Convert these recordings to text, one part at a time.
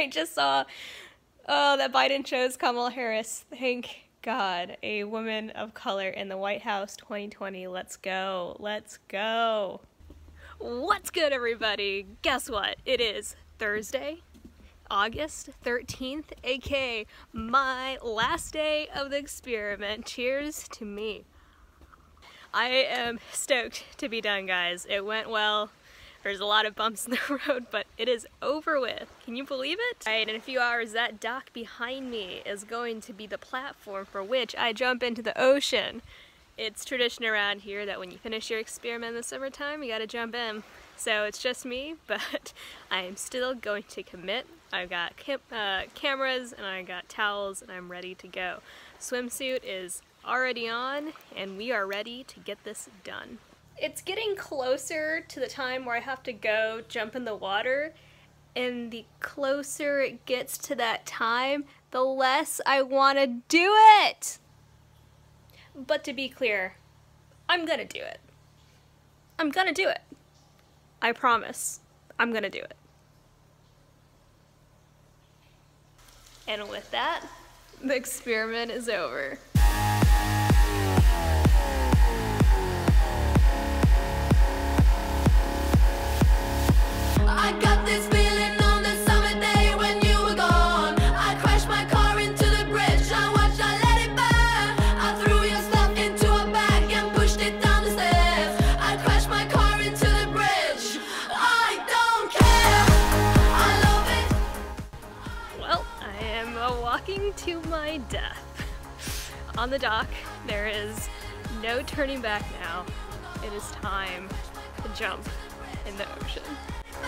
I just saw, oh, that Biden chose Kamala Harris. Thank God, a woman of color in the White House 2020. Let's go. Let's go. What's good, everybody? Guess what? It is Thursday, August 13th, aka my last day of the experiment. Cheers to me. I am stoked to be done, guys. It went well. There's a lot of bumps in the road, but it is over with. Can you believe it? All right, in a few hours, that dock behind me is going to be the platform for which I jump into the ocean. It's tradition around here that when you finish your experiment in the summertime, you gotta jump in. So it's just me, but I am still going to commit. I've got cameras and I got towels and I'm ready to go. Swimsuit is already on and we are ready to get this done. It's getting closer to the time where I have to go jump in the water, and the closer it gets to that time, the less I want to do it. But to be clear, I'm gonna do it. I'm gonna do it. I promise. I'm gonna do it. And with that, the experiment is over. I got this feeling on the summer day when you were gone. I crashed my car into the bridge, I watched, I let it burn. I threw your stuff into a bag and pushed it down the stairs. I crashed my car into the bridge. I don't care, I love it. Well, I am walking to my death. On the dock, there is no turning back now. It is time to jump in the ocean. I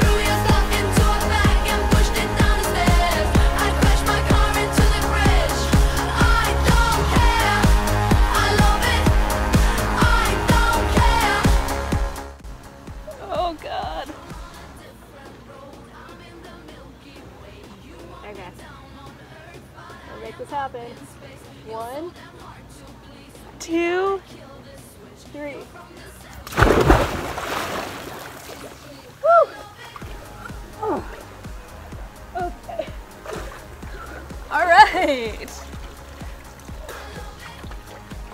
threw your stuff into a bag and pushed it down the stairs. I crashed my car into the bridge. I don't care, I love it. I don't care. Oh God. Okay. I'll make this happen. 1, 2, 3.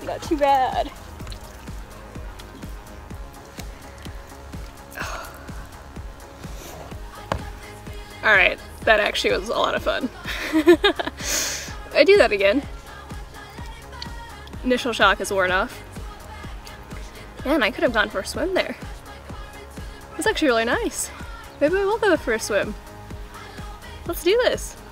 Not too bad. All right, that actually was a lot of fun. I do that again. Initial shock has worn off. Man, I could have gone for a swim there. It's actually really nice. Maybe I will go for a swim. Let's do this.